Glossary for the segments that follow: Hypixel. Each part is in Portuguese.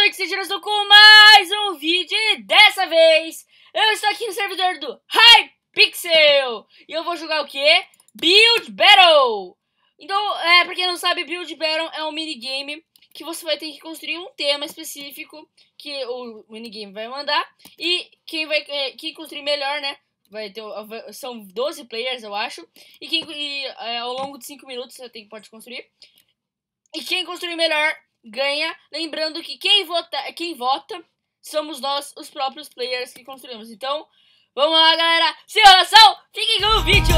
pessoal, que sejam todos com mais um vídeo e dessa vez eu estou aqui no servidor do Hypixel e eu vou jogar o que? Build Battle. Então, pra quem não sabe, Build Battle é um minigame que você vai ter que construir um tema específico que o minigame vai mandar e quem construir melhor, né? São 12 players, eu acho, e ao longo de 5 minutos você pode construir. E quem construir melhor ganha, lembrando que quem vota somos nós, os próprios players que construímos. Então, vamos lá, galera, sem enrolação, fiquem com o vídeo!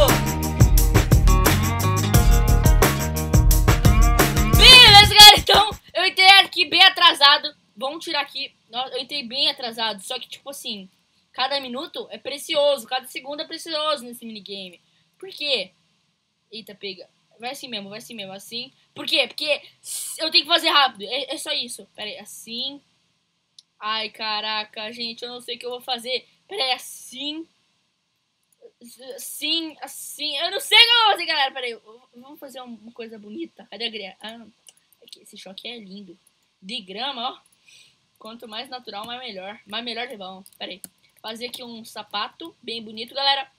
Beleza, galera, então, eu entrei aqui bem atrasado, vamos tirar aqui, eu entrei bem atrasado, só que tipo assim, cada minuto é precioso, cada segundo é precioso nesse minigame. Por quê? Eita, pega. Vai assim mesmo, assim. Por quê? Porque eu tenho que fazer rápido. É só isso. Pera aí, assim. Ai, caraca, gente, eu não sei o que eu vou fazer. Pera aí, assim. Assim, assim. Eu não sei o que eu vou fazer, galera. Pera aí, vamos fazer uma coisa bonita. Cadê a grama? Ah, esse choque é lindo. De grama, ó. Quanto mais natural, mais melhor. Mais melhor é bom. Pera aí. Fazer aqui um sapato bem bonito, galera.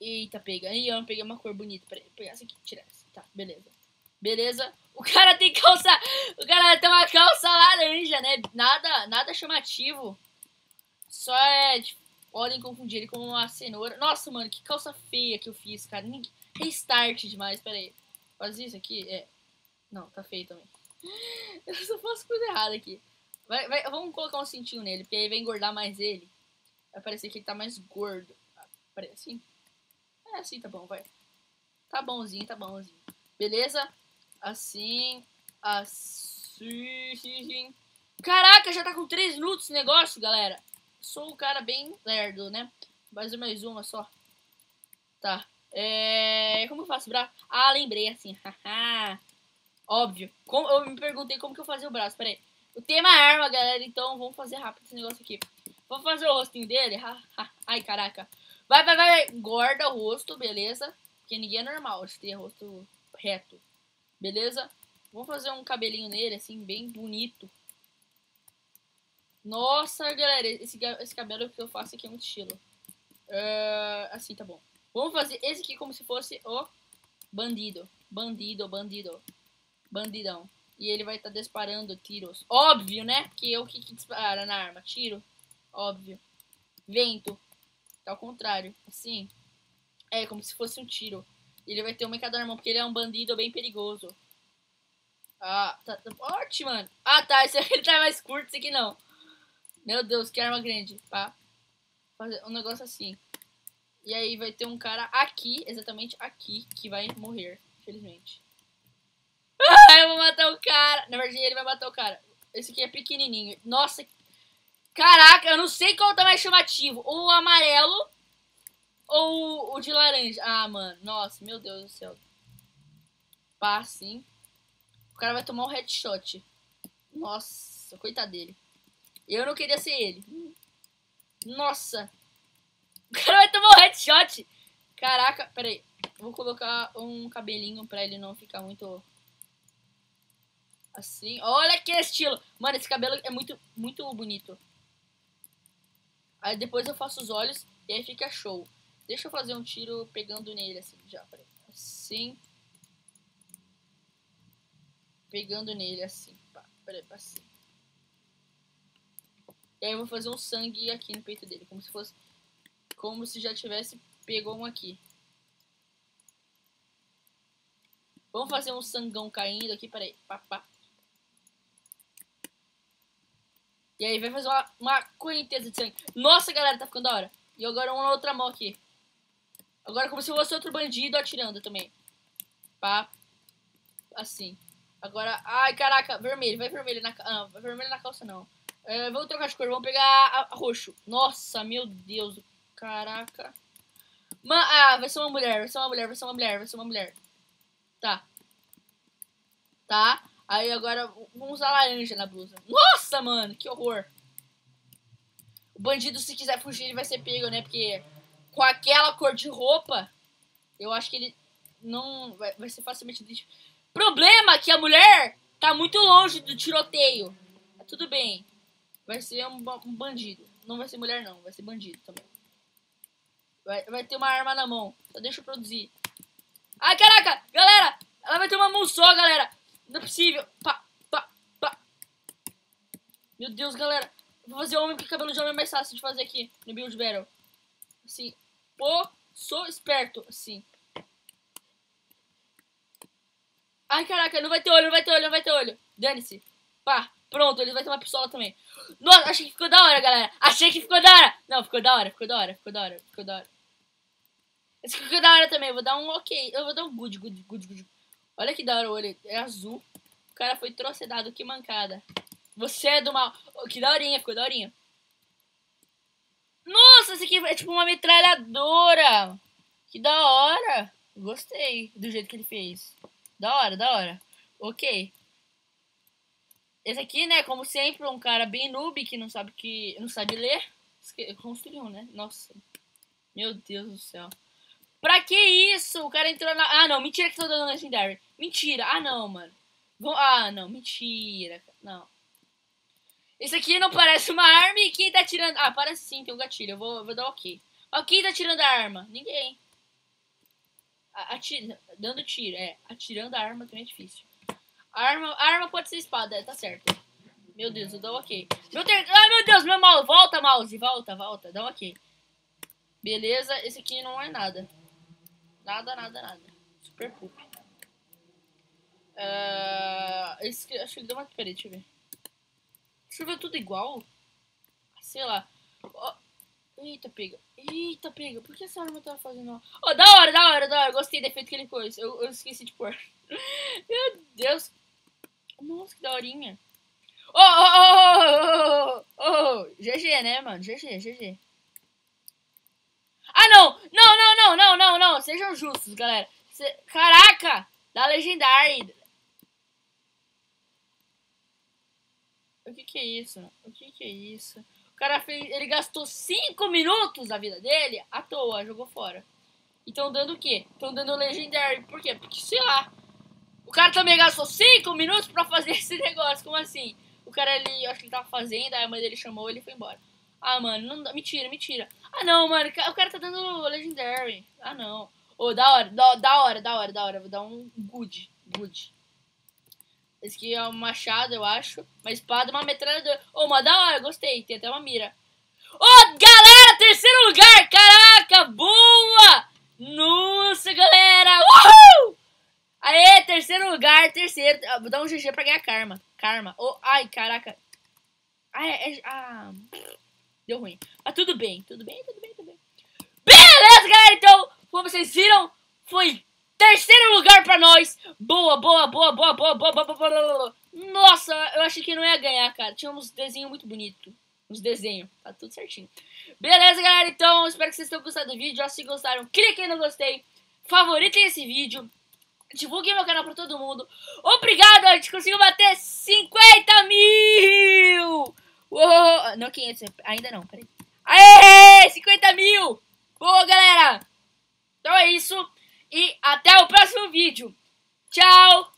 Eita, pega. Aí eu peguei uma cor bonita. Peraí, pegar essa aqui, tirar essa. Tá, beleza. Beleza. O cara tem calça. O cara tem uma calça laranja, né? Nada chamativo. Só é. Tipo, olhem, confundir ele com uma cenoura. Nossa, mano, que calça feia que eu fiz, cara. Restart demais. Pera aí. Fazer isso aqui? É. Não, tá feio também. Eu só faço coisa errada aqui. Vamos colocar um cintinho nele, porque aí vai engordar mais ele. Vai parecer que ele tá mais gordo. Parece assim. É assim, tá bom, vai. Tá bonzinho, tá bonzinho. Beleza? Assim. Assim. Caraca, já tá com 3 minutos o negócio, galera. Sou um cara bem lerdo, né? Mais uma só. Tá. Como eu faço o braço? Ah, lembrei, assim. Óbvio. Eu me perguntei como que eu fazia o braço. Pera aí. O tema é arma, galera. Então, vamos fazer rápido esse negócio aqui. Vou fazer o rostinho dele. Ai, caraca. Vai. Engorda o rosto, beleza? Porque ninguém é normal de ter rosto reto. Beleza? Vou fazer um cabelinho nele, assim, bem bonito. Nossa, galera, esse cabelo que eu faço aqui é um estilo. Assim, tá bom. Vamos fazer esse aqui como se fosse o bandido. Bandidão. E ele vai estar disparando tiros. Óbvio, né? Porque eu que dispara na arma. Tiro. Óbvio. Vento. Tá ao contrário, assim. É, como se fosse um tiro. Ele vai ter uma em cada arma, porque ele é um bandido bem perigoso. Ah, tá forte, mano. Ah, tá, esse aqui tá mais curto, esse aqui não. Meu Deus, que arma grande. Pá. Fazer um negócio assim. E aí vai ter um cara aqui, exatamente aqui, que vai morrer, infelizmente. Ah, eu vou matar o cara. Na verdade, ele vai matar o cara. Esse aqui é pequenininho. Nossa, caraca, eu não sei qual tá mais chamativo. Ou o amarelo ou o de laranja. Ah, mano. Nossa, meu Deus do céu. Pá, sim. O cara vai tomar um headshot. Nossa, coitado dele. Eu não queria ser ele. Nossa. O cara vai tomar um headshot. Caraca, peraí. Vou colocar um cabelinho pra ele não ficar muito... Assim. Olha que estilo. Mano, esse cabelo é muito, muito bonito. Aí depois eu faço os olhos e aí fica show. Deixa eu fazer um tiro pegando nele assim, já, peraí. Assim. Pegando nele assim, pá. Peraí, assim. E aí eu vou fazer um sangue aqui no peito dele, como se fosse... Como se já tivesse pegou um aqui. Vamos fazer um sangão caindo aqui, peraí. Pá, pá. E aí vai fazer uma correnteza de sangue. Nossa, galera, tá ficando da hora. E agora uma outra mão aqui. Agora como se fosse outro bandido atirando também. Pá. Assim. Agora, ai, caraca, vermelho. Vai vermelho na calça. Não, vai vermelho na calça não. Vamos trocar de cor, vamos pegar a roxo. Nossa, meu Deus. Caraca. Vai ser uma mulher, vai ser uma mulher. Tá. Tá. Aí agora vamos usar laranja na blusa. Nossa, mano, que horror. O bandido, se quiser fugir, ele vai ser pego, né? Porque com aquela cor de roupa, eu acho que ele não vai ser facilmente... Problema que a mulher tá muito longe do tiroteio. Tudo bem. Vai ser um bandido. Não vai ser mulher não, vai ser bandido também. Vai ter uma arma na mão. Só deixa eu produzir. Ai, caraca! Galera! Ela vai ter uma mão só, galera! Não é possível. Pá, pá, pá. Meu Deus, galera. Vou fazer homem porque cabelo de homem é mais fácil de fazer aqui no Build Battle. Assim. Pô, sou esperto. Assim. Ai, caraca. Não vai ter olho, não vai ter olho, não vai ter olho. Dane-se. Pá. Pronto, ele vai ter uma pistola também. Nossa, achei que ficou da hora, galera. Achei que ficou da hora. Não, ficou da hora, ficou da hora, ficou da hora, ficou da hora. Esse aqui ficou da hora também. Eu vou dar um ok. Eu vou dar um good, good, good, good. Olha que da hora o olho. É azul. O cara foi trocedado. Que mancada. Você é do mal. Oh, que daorinha, ficou daorinha. Nossa, esse aqui é tipo uma metralhadora. Que da hora. Gostei do jeito que ele fez. Da hora, da hora. Ok. Esse aqui, né, como sempre, um cara bem noob que não sabe ler. Construiu, né? Nossa. Meu Deus do céu. Pra que isso? O cara entrou na... Ah, não, mentira que tô dando Legendary. Mentira. Ah, não, mano. Ah, não, mentira. Não. Esse aqui não parece uma arma e quem tá tirando... Ah, parece sim, tem um gatilho. Eu vou dar ok. Ó, quem tá tirando a arma? Ninguém. Dando tiro, é. Atirando a arma também é difícil. Arma pode ser espada, tá certo. Meu Deus, eu dou ok. Ai, meu Deus, meu mouse. Volta, mouse. Volta, volta. Dá um ok. Beleza, esse aqui não é nada. Nada, nada, nada. Super poop. Esse aqui, acho que ele deu uma... Peraí, deixa eu ver. Deixa eu ver tudo igual. Sei lá. Oh. Eita, pega. Eita, pega. Por que essa arma tava fazendo... Oh, da hora, da hora, da hora. Gostei do efeito que ele pôs. Eu esqueci de pôr. Meu Deus. Nossa, que daorinha. Oh, oh, oh, oh, oh, oh. GG, né, mano? GG, GG. Ah, não. Não, não, não, não, não, não. Sejam justos, galera. Caraca. Da Legendary. O que que é isso? O que que é isso? O cara fez... Ele gastou 5 minutos da vida dele à toa. Jogou fora. E tão dando o quê? Tão dando Legendary. Por quê? Porque, sei lá. O cara também gastou 5 minutos pra fazer esse negócio. Como assim? O cara, ele, acho que ele tava fazendo, aí a mãe dele chamou e ele foi embora. Ah, mano, não, mentira, mentira. Ah, não, mano, o cara tá dando Legendary. Ah, não. Ô, oh, da hora, da hora, da hora, da hora. Vou dar um good, good. Esse aqui é um machado, eu acho. Uma espada, uma metralhadora. Ô, oh, uma da hora, gostei. Tem até uma mira. Ô, oh, galera, terceiro lugar. Caraca, boa. Nossa, galera. Uhul! Aê, terceiro lugar, terceiro. Vou dar um GG pra ganhar karma. Karma. Oh, ai, caraca. Ai, deu ruim. Mas tudo bem, tudo bem, tudo bem, tudo bem. Beleza, galera, então, como vocês viram, foi terceiro lugar pra nós. Boa, boa, boa, boa, boa, boa, boa, boa, boa. Nossa, eu achei que não ia ganhar, cara. Tinha uns desenhos muito bonitos. Uns desenhos, tá tudo certinho. Beleza, galera, então, espero que vocês tenham gostado do vídeo. Se gostaram, cliquem no gostei. Favoritem esse vídeo. Divulguem meu canal pra todo mundo. Obrigado, a gente conseguiu bater 50 mil. Uou, não, 500, ainda não, peraí. Aê, 50 mil. Boa, galera. Então é isso. E até o próximo vídeo. Tchau.